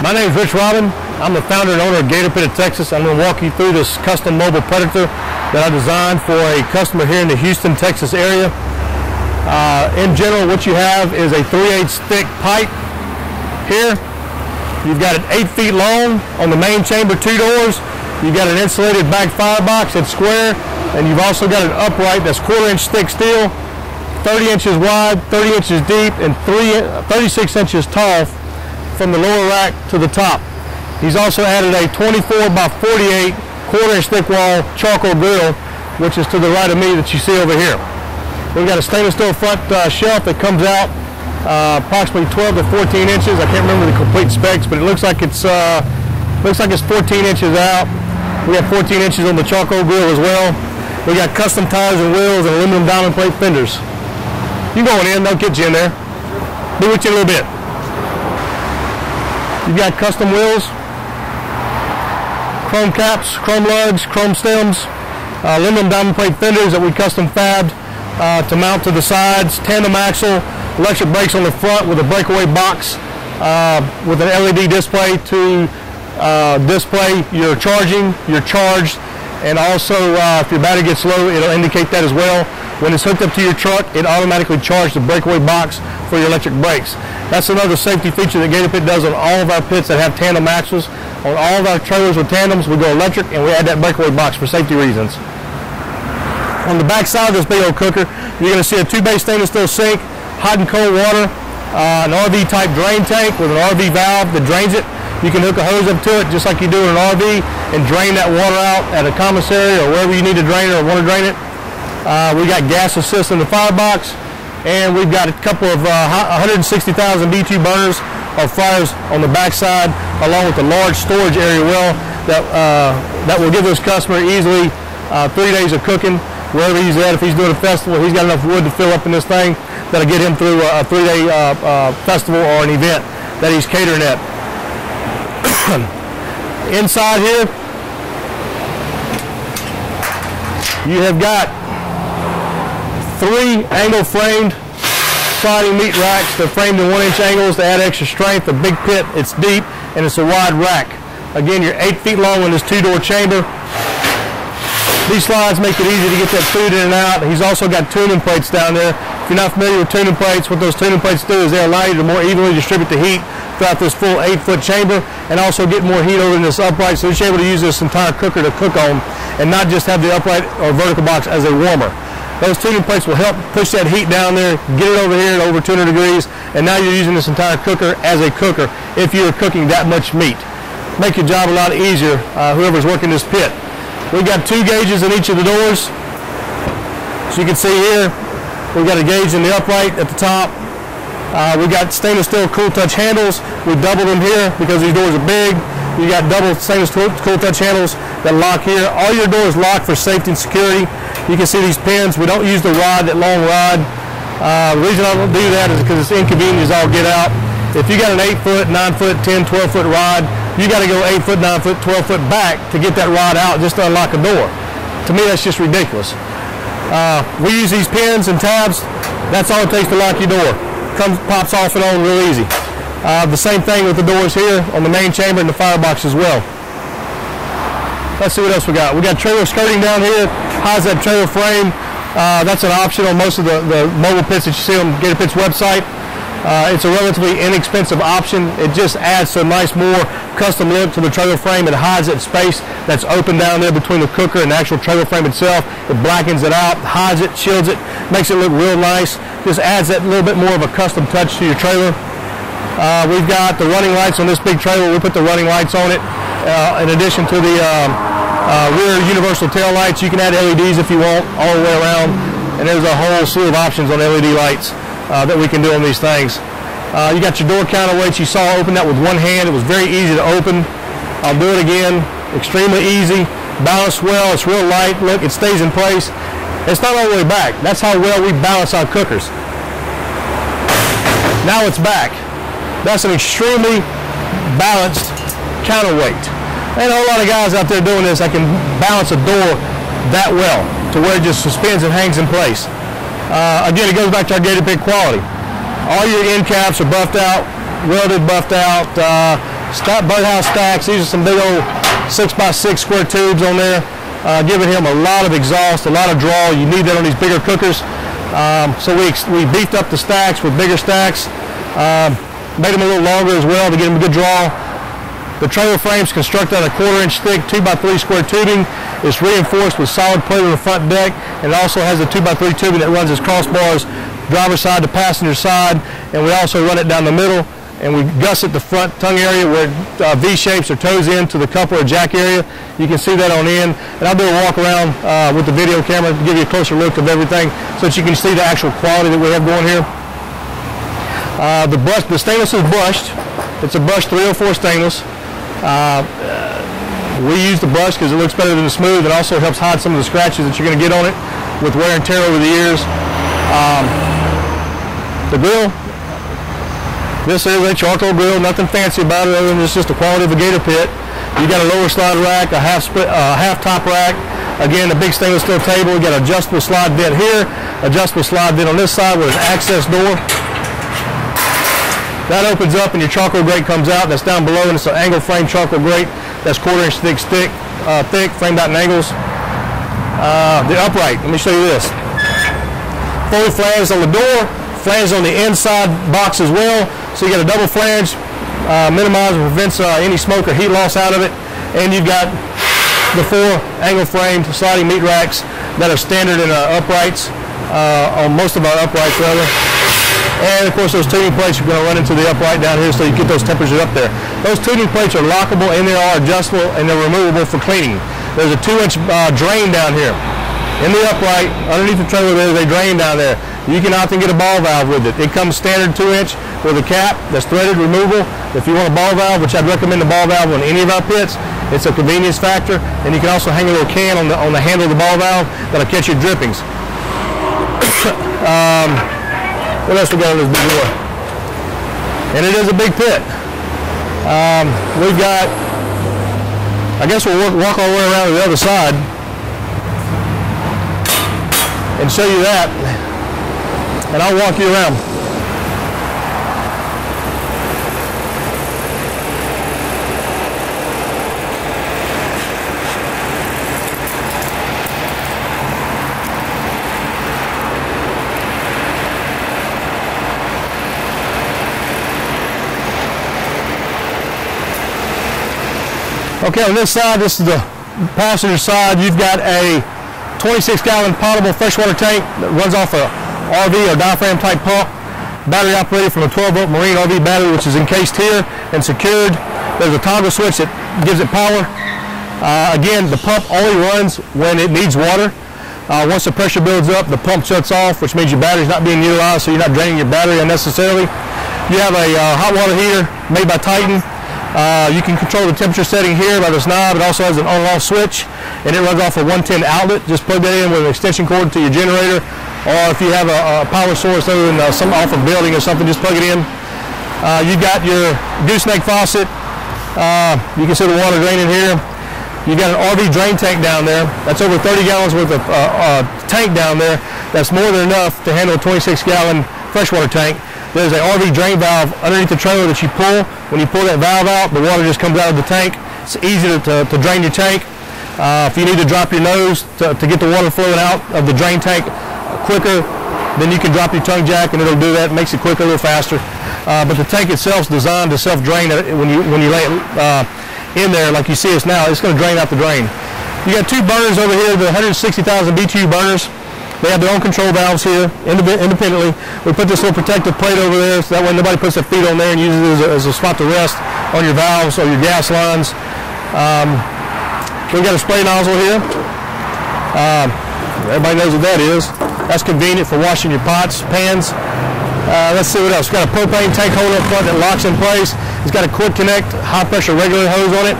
My name is Ritch Robin. I'm the founder and owner of Gator Pit of Texas. I'm going to walk you through this custom mobile predator that I designed for a customer here in the Houston, Texas area. In general, what you have is a 3/8 thick pipe here. You've got it 8 feet long on the main chamber, 2 doors. You've got an insulated back firebox that's square, and you've also got an upright that's 1/4 inch thick steel, 30 inches wide, 30 inches deep, and 36 inches tall from the lower rack to the top. He's also added a 24 by 48 1/4 inch thick wall charcoal grill, which is to the right of me that you see over here. We've got a stainless steel front shelf that comes out approximately 12 to 14 inches. I can't remember the complete specs, but it looks like it's 14 inches out. We got 14 inches on the charcoal grill as well. We got custom tires and wheels and aluminum diamond plate fenders. You going in? They'll get you in there. Be with you in a little bit. You've got custom wheels, chrome caps, chrome lugs, chrome stems, aluminum diamond plate fenders that we custom fabbed to mount to the sides, tandem axle, electric brakes on the front with a breakaway box with an LED display to display your charging, your charge, and also if your battery gets low, it'll indicate that as well. When it's hooked up to your truck, it automatically charges the breakaway box for your electric brakes. That's another safety feature that Gator Pit does on all of our pits that have tandem axles. On all of our trailers with tandems, we go electric and we add that breakaway box for safety reasons. On the back side of this big old cooker, you're going to see a 2-bay stainless steel sink, hot and cold water, an RV type drain tank with an RV valve that drains it. You can hook a hose up to it just like you do in an RV and drain that water out at a commissary or wherever you need to drain it or want to drain it. We got gas assist in the firebox, and we've got a couple of 160,000 BTU burners or fryers on the backside, along with a large storage area well that will give this customer easily 3 days of cooking. Wherever he's at, if he's doing a festival, he's got enough wood to fill up in this thing that'll get him through a 3-day festival or an event that he's catering at. Inside here, you have got 3 angle-framed sliding meat racks. They're framed in 1-inch angles to add extra strength. A big pit, it's deep, and it's a wide rack. Again, you're 8 feet long in this 2-door chamber. These slides make it easy to get that food in and out. He's also got tuning plates down there. If you're not familiar with tuning plates, what those tuning plates do is they allow you to more evenly distribute the heat throughout this full 8-foot chamber and also get more heat over in this upright, so you're able to use this entire cooker to cook on and not just have the upright or vertical box as a warmer. Those tuning plates will help push that heat down there, get it over here at over 200 degrees, and now you're using this entire cooker as a cooker if you're cooking that much meat. Make your job a lot easier, whoever's working this pit. We've got 2 gauges in each of the doors. So you can see here, we've got a gauge in the upright at the top. We've got stainless steel cool touch handles. We doubled them here because these doors are big. You got double stainless steel cool touch handles that lock here. All your doors lock for safety and security. You can see these pins. We don't use the rod, that long rod. The reason I don't do that is because it's inconvenient as all get out. If you got an 8-foot, 9-foot, 10, 12-foot rod, you got to go 8-foot, 9-foot, 12-foot back to get that rod out just to unlock a door. To me, that's just ridiculous. We use these pins and tabs. That's all it takes to lock your door. Comes, pops off and on real easy. The same thing with the doors here on the main chamber and the firebox as well. Let's see what else we got. We got trailer skirting down here. How's that trailer frame? That's an option on most of the mobile pits that you see on Gator Pit's website. It's a relatively inexpensive option. It just adds a nice more custom look to the trailer frame. It hides that space that's open down there between the cooker and the actual trailer frame itself. It blackens it out, hides it, shields it, makes it look real nice. Just adds that little bit more of a custom touch to your trailer. We've got the running lights on this big trailer. We put the running lights on it in addition to the rear universal tail lights. You can add LEDs if you want all the way around, and there's a whole slew of options on LED lights that we can do on these things. You got your door counter, which you saw open that with one hand. It was very easy to open. I'll do it again. Extremely easy. Balanced well. It's real light. Look, it stays in place. It's not all the way back. That's how well we balance our cookers. Now it's back. That's an extremely balanced counterweight. Ain't a whole lot of guys out there doing this that can balance a door that well to where it just suspends and hangs in place. Again, it goes back to our Gator Pit quality. All your end caps are buffed out, welded, buffed out. birdhouse stacks. These are some big old 6x6 square tubes on there, giving him a lot of exhaust, a lot of draw. You need that on these bigger cookers. So we beefed up the stacks with bigger stacks, made them a little longer as well to get them a good draw. The trailer frame's constructed out of 1/4 inch thick 2x3 square tubing. It's reinforced with solid plate on the front deck, and it also has a 2x3 tubing that runs as crossbars, driver side to passenger side, and we also run it down the middle, and we gusset the front tongue area where it V-shapes or toes into the coupler or jack area. You can see that on end, and I'll do a walk around with the video camera to give you a closer look of everything so that you can see the actual quality that we have going here. The stainless is brushed. It's a brushed 304 stainless. We use the brush because it looks better than the smooth. It also helps hide some of the scratches that you're going to get on it with wear and tear over the years. The grill, this is a charcoal grill, nothing fancy about it other than it's just the quality of a Gator Pit. You got a lower slide rack, a half top rack, again a big stainless steel table. You got an adjustable slide vent here, adjustable slide vent on this side with an access door. That opens up and your charcoal grate comes out. That's down below, and it's an angle frame charcoal grate that's 1/4 inch thick, framed out in angles. The upright, let me show you this. Full flange on the door, flange on the inside box as well. So you got a double flange, minimizes and prevents any smoke or heat loss out of it. And you've got the 4 angle framed sliding meat racks that are standard in our uprights, on most of our uprights rather. And of course those tuning plates are going to run into the upright down here so you get those temperatures up there. Those tuning plates are lockable and they are adjustable and they're removable for cleaning. There's a 2-inch drain down here. In the upright, underneath the trailer there, they drain down there. You can often get a ball valve with it. It comes standard 2-inch with a cap that's threaded, removable. If you want a ball valve, which I'd recommend a ball valve on any of our pits, it's a convenience factor. And you can also hang a little can on the handle of the ball valve that'll catch your drippings. What else we got on this big door? And it is a big pit. We've got, I guess we'll walk all the way around to the other side and show you that. And I'll walk you around. Okay, on this side, this is the passenger side. You've got a 26-gallon potable freshwater tank that runs off a RV or diaphragm type pump, battery operated from a 12-volt marine RV battery, which is encased here and secured. There's a toggle switch that gives it power. Again, the pump only runs when it needs water. Once the pressure builds up, the pump shuts off, which means your battery's not being utilized, so you're not draining your battery unnecessarily. You have a hot water heater made by Titan. You can control the temperature setting here by this knob. It also has an on and off switch, and it runs off a 110 outlet. Just plug that in with an extension cord to your generator, or if you have a power source other than some off a building or something, just plug it in. You've got your gooseneck faucet. You can see the water draining here. You've got an RV drain tank down there. That's over 30 gallons worth of tank down there. That's more than enough to handle a 26-gallon freshwater tank. There's an RV drain valve underneath the trailer that you pull. When you pull that valve out, the water just comes out of the tank. It's easy to drain your tank. If you need to drop your nose to get the water flowing out of the drain tank quicker, then you can drop your tongue jack and it'll do that. It makes it quicker, a little faster. But the tank itself is designed to self-drain when you lay it in there like you see us now. It's going to drain out the drain. You got 2 burners over here, the 160,000 BTU burners. They have their own control valves here, independently. We put this little protective plate over there so that way nobody puts their feet on there and uses it as a spot to rest on your valves or your gas lines. We've got a spray nozzle here. Everybody knows what that is. That's convenient for washing your pots, pans. Let's see what else. We've got a propane tank holder up front that locks in place. It's got a quick connect, high pressure regulator hose on it.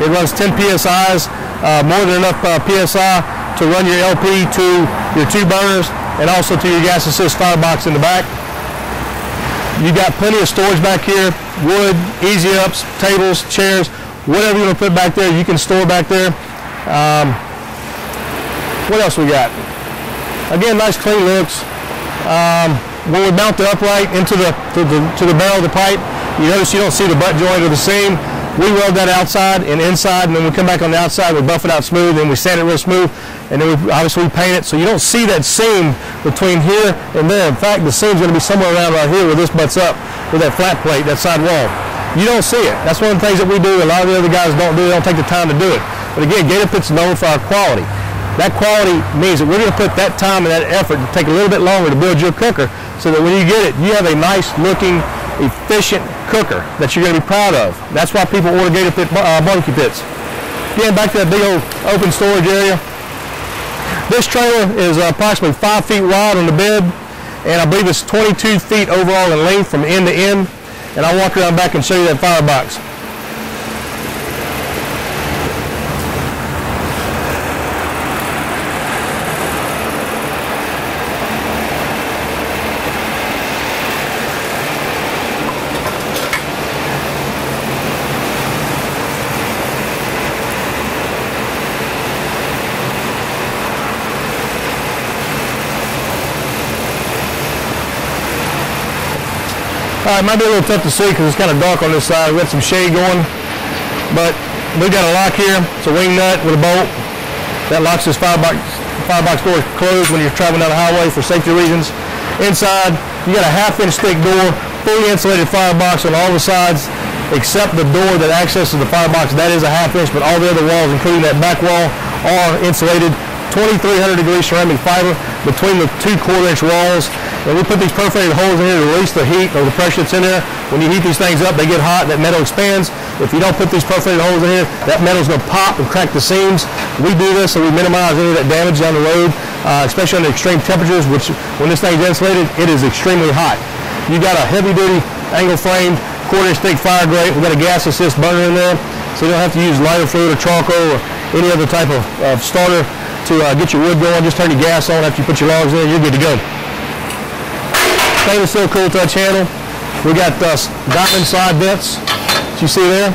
It runs 10 PSIs, more than enough PSI to run your LP to your 2 burners and also to your gas assist firebox in the back. You got plenty of storage back here, wood, easy ups, tables, chairs, whatever you want to put back there, you can store back there. What else we got? Again, nice clean looks. When we mount the upright into the barrel of the pipe, You notice you don't see the butt joint or the seam. We weld that outside and inside, and then we come back on the outside, we buff it out smooth, and we sand it real smooth, and then we obviously paint it so you don't see that seam between here and there. In fact, the seam's going to be somewhere around right here where this butts up with that flat plate, that side wall. You don't see it. That's one of the things that we do. A lot of the other guys don't do. They don't take the time to do it. But again, Gator Pit's known for our quality. That quality means that we're going to put that time and that effort to take a little bit longer to build your cooker so that when you get it, you have a nice-looking, efficient cooker that you're going to be proud of. That's why people order Gator Pit barbecue pits. Again, back to that big old open storage area. This trailer is approximately 5 feet wide on the bed, and I believe it's 22 feet overall in length from end to end. And I'll walk around back and show you that firebox. All right, might be a little tough to see because it's kind of dark on this side. We've got some shade going, but we've got a lock here. It's a wing nut with a bolt. That locks this firebox door closed when you're traveling down the highway for safety reasons. Inside, you got a half-inch thick door, fully insulated firebox on all the sides, except the door that accesses the firebox. That is a half-inch, but all the other walls, including that back wall, are insulated. 2300 degree ceramic fiber between the two quarter-inch walls. And we put these perforated holes in here to release the heat or the pressure that's in there. When you heat these things up, they get hot, that metal expands. If you don't put these perforated holes in here, that metal's gonna pop and crack the seams. We do this so we minimize any of that damage down the road, especially under extreme temperatures, which when this thing's insulated, it is extremely hot. You got a heavy-duty, angle-framed, quarter-inch thick fire grate. We've got a gas assist burner in there, so you don't have to use lighter fluid or charcoal or any other type of starter to get your wood going. Just turn your gas on after you put your logs in, you're good to go. Stainless steel cool touch handle. We got Diamond side vents that you see there.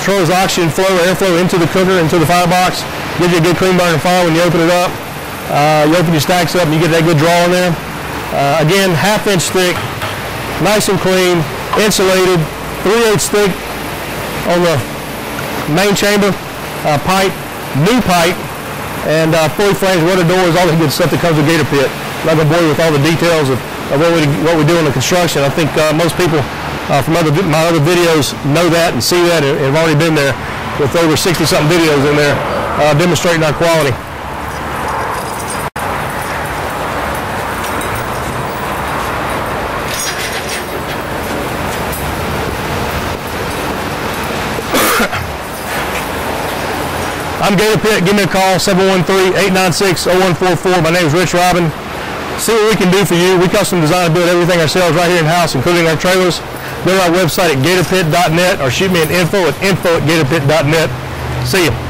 Controls oxygen flow, airflow into the cooker, into the firebox. Gives you a good clean burning fire when you open it up. You open your stacks up and you get that good draw in there. Again, half-inch thick, nice and clean, insulated, 3/8 thick on the main chamber pipe, new pipe, and fully flamed weather doors, all the good stuff that comes with Gator Pit. I'm not going to bore you with all the details of what we do in the construction. I think most people from my other videos know that and see that and have already been there with over 60-something videos in there demonstrating our quality. I'm Gator Pit. Give me a call, 713-896-0144. My name is Ritch Robin. See what we can do for you. We custom design and build everything ourselves right here in-house, including our trailers. Go to our website at gatorpit.net or shoot me an info at gatorpit.net. See you.